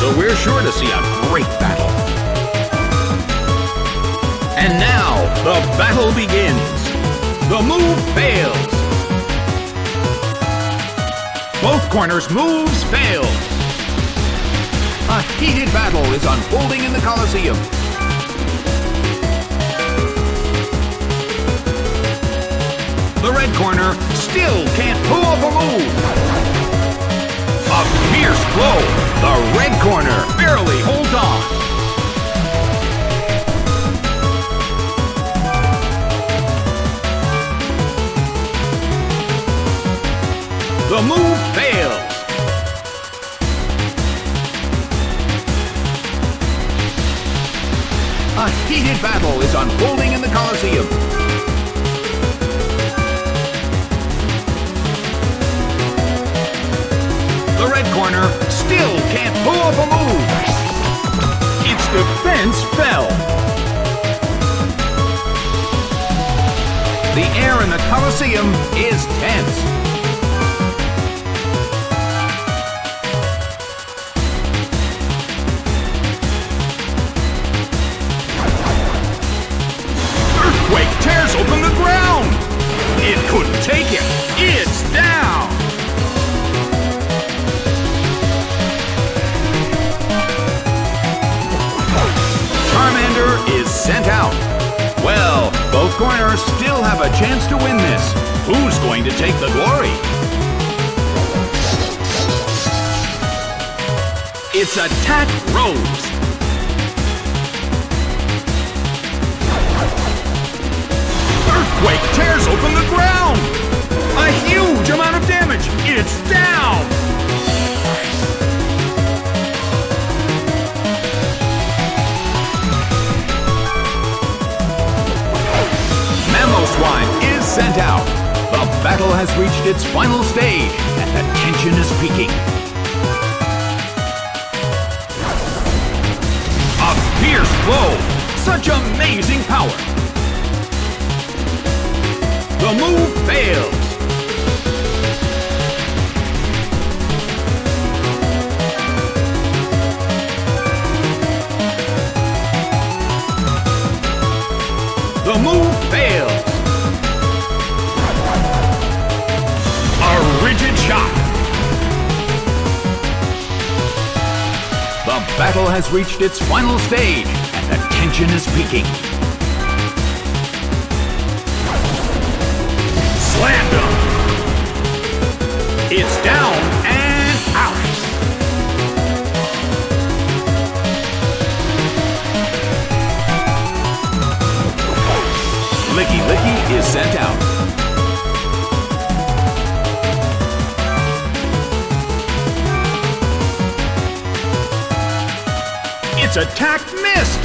so we're sure to see a great battle. And now, the battle begins. The move fails. Both corners' moves failed. A heated battle is unfolding in the Colosseum. The red corner still can't pull off a move. A fierce blow. The red corner barely holds on. The move fails. A heated battle is unfolding in the Colosseum. The red corner still can't pull off a move. Its defense fell. The air in the Colosseum is tense. Open the ground! It couldn't take it! It's down! Charmander is sent out. Well, both corners still have a chance to win this. Who's going to take the glory? It's Attack Rose. Earthquake tears open the ground! A huge amount of damage! It's down! Mamoswine is sent out. The battle has reached its final stage, and the tension is peaking. A fierce blow! Such amazing power! The move fails. The move fails. A rigid shot. The battle has reached its final stage, and the tension is peaking. It's down and out. Lickilicky is sent out. Its attack missed.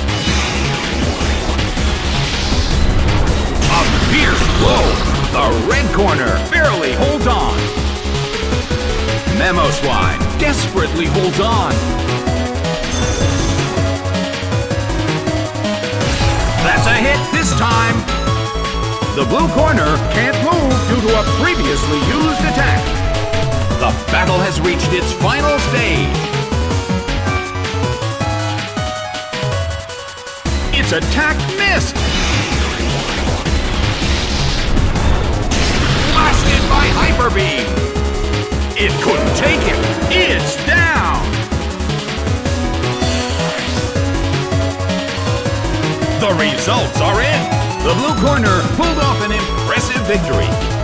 A fierce blow. The red corner barely holds on. Mamoswine desperately holds on. That's a hit this time. The blue corner can't move due to a previously used attack. The battle has reached its final stage. Its attack missed. Blasted by Hyper Beam. It couldn't take it! It's down! The results are in! The blue corner pulled off an impressive victory.